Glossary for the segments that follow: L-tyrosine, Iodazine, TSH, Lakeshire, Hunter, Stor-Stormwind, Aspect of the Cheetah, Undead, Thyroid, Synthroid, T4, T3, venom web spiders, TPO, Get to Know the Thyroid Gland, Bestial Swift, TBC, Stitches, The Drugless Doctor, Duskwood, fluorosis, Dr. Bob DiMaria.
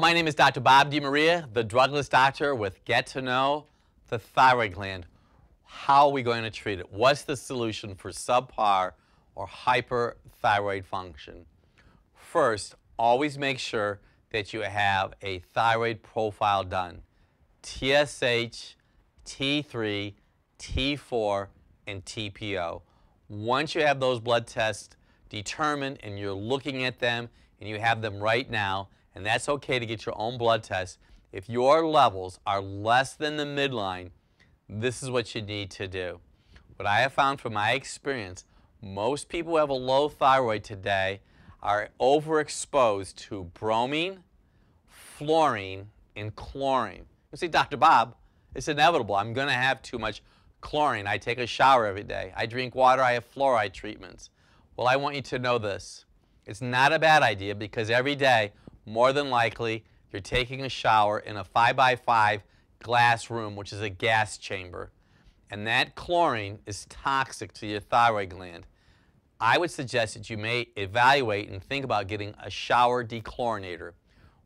my name is Dr. Bob DiMaria, the Drugless Doctor with Get to Know the Thyroid Gland. How are we going to treat it? What's the solution for subpar or hyperthyroid function? First, always make sure that you have a thyroid profile done. TSH, T3, T4, and TPO. Once you have those blood tests determined and you're looking at them and you have them right now, and that's okay to get your own blood test. If your levels are less than the midline, this is what you need to do. What I have found from my experience, most people who have a low thyroid today are overexposed to bromine, fluorine, and chlorine. You see, Dr. Bob, it's inevitable. I'm going to have too much chlorine. I take a shower every day. I drink water. I have fluoride treatments. Well, I want you to know this. It's not a bad idea because every day, more than likely, you're taking a shower in a 5x5 glass room, which is a gas chamber. And that chlorine is toxic to your thyroid gland. I would suggest that you may evaluate and think about getting a shower dechlorinator.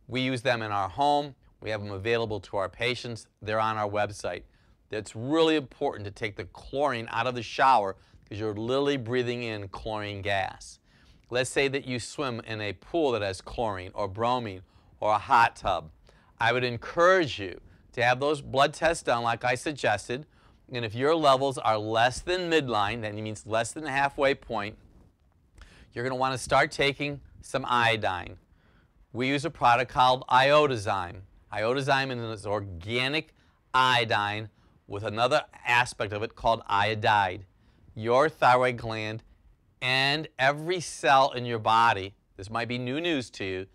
We use them in our home. We have them available to our patients. They're on our website. It's really important to take the chlorine out of the shower because you're literally breathing in chlorine gas. Let's say that you swim in a pool that has chlorine or bromine or a hot tub. I would encourage you to have those blood tests done like I suggested. And if your levels are less than midline, that means less than the halfway point, you're going to want to start taking some iodine. We use a product called Iodazine. Iodazine is an organic iodine with another aspect of it called iodide. Your thyroid gland and every cell in your body, this might be new news to you,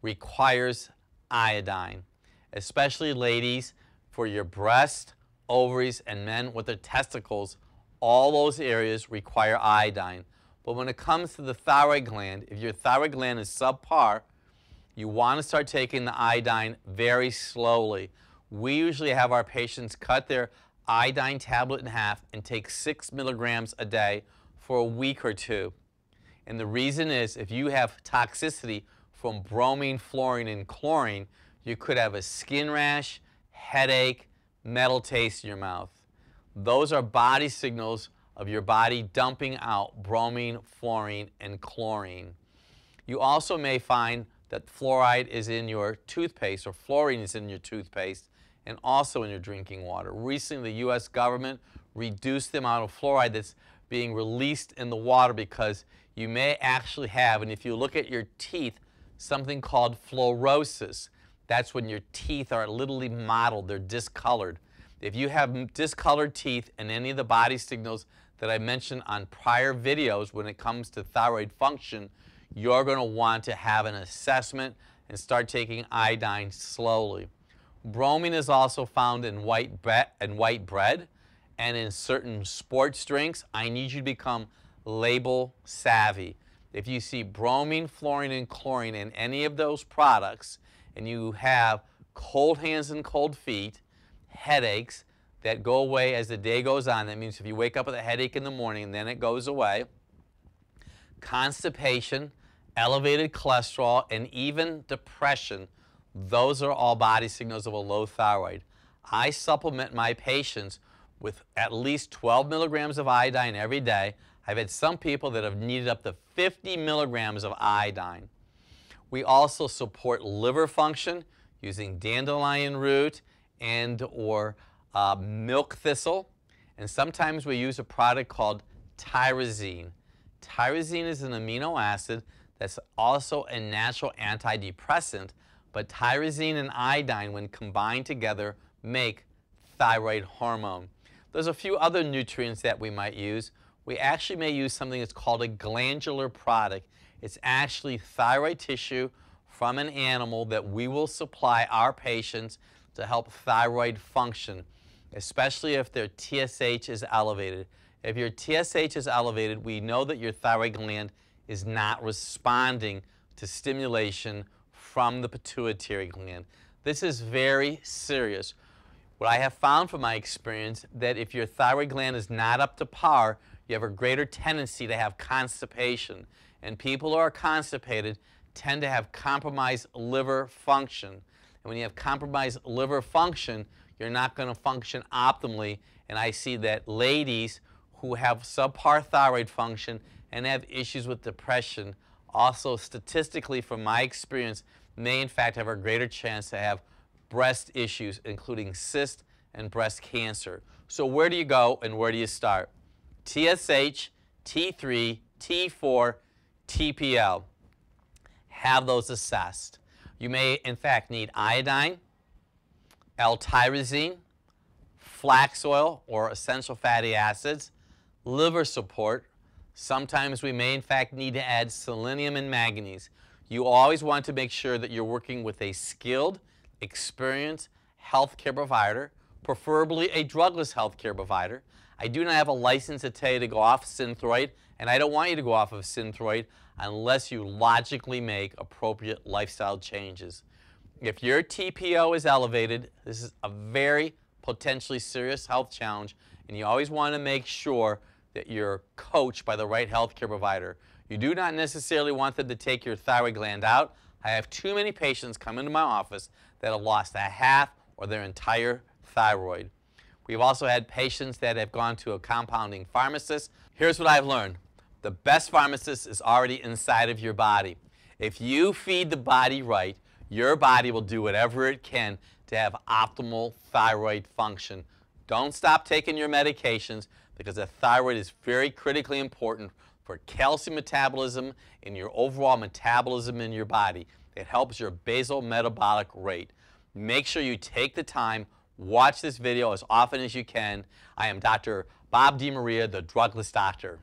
requires iodine, especially ladies for your breast, ovaries, and men with their testicles. All those areas require iodine. But when it comes to the thyroid gland, if your thyroid gland is subpar, you want to start taking the iodine very slowly. We usually have our patients cut their iodine tablet in half and take 6 milligrams a day for a week or two. And the reason is if you have toxicity from bromine, fluorine, and chlorine, you could have a skin rash, headache, metal taste in your mouth. Those are body signals of your body dumping out bromine, fluorine, and chlorine. You also may find that fluoride is in your toothpaste or fluorine is in your toothpaste and also in your drinking water. Recently, the U.S. government reduced the amount of fluoride that's being released in the water because you may actually have, and if you look at your teeth, something called fluorosis. That's when your teeth are literally mottled, they're discolored. If you have discolored teeth and any of the body signals that I mentioned on prior videos when it comes to thyroid function, you're going to want to have an assessment and start taking iodine slowly. Bromine is also found in white bread and in certain sports drinks. I need you to become label savvy. If you see bromine, fluorine, and chlorine in any of those products, and you have cold hands and cold feet, headaches that go away as the day goes on. That means if you wake up with a headache in the morning and then it goes away. Constipation, elevated cholesterol, and even depression, those are all body signals of a low thyroid. I supplement my patients with at least 12 milligrams of iodine every day. I've had some people that have needed up to 50 milligrams of iodine. We also support liver function using dandelion root and or milk thistle. And sometimes we use a product called tyrosine. Tyrosine is an amino acid that's also a natural antidepressant, but tyrosine and iodine, when combined together, make thyroid hormone. There's a few other nutrients that we might use. We actually may use something that's called a glandular product. It's actually thyroid tissue from an animal that we will supply our patients to help thyroid function, especially if their TSH is elevated. If your TSH is elevated, we know that your thyroid gland is not responding to stimulation from the pituitary gland. This is very serious. What I have found from my experience that if your thyroid gland is not up to par, you have a greater tendency to have constipation. And people who are constipated tend to have compromised liver function. And when you have compromised liver function, you're not going to function optimally. And I see that ladies who have subpar thyroid function and have issues with depression also statistically, from my experience, may in fact have a greater chance to have breast issues, including cysts and breast cancer. So where do you go and where do you start? TSH, T3, T4, TPO. Have those assessed. You may, in fact, need iodine, L-tyrosine, flax oil or essential fatty acids, liver support. Sometimes we may, in fact, need to add selenium and manganese. You always want to make sure that you're working with a skilled, experienced healthcare provider, preferably a drugless healthcare provider. I do not have a license to tell you to go off Synthroid, and I don't want you to go off of Synthroid unless you logically make appropriate lifestyle changes. If your TPO is elevated, this is a very potentially serious health challenge, and you always want to make sure that you're coached by the right healthcare provider. You do not necessarily want them to take your thyroid gland out. I have too many patients come into my office that have lost a half or their entire thyroid. We've also had patients that have gone to a compounding pharmacist. Here's what I've learned. The best pharmacist is already inside of your body. If you feed the body right, your body will do whatever it can to have optimal thyroid function. Don't stop taking your medications, because the thyroid is very critically important for calcium metabolism and your overall metabolism in your body. It helps your basal metabolic rate. Make sure you take the time, watch this video as often as you can. I am Dr. Bob DiMaria, the Drugless Doctor.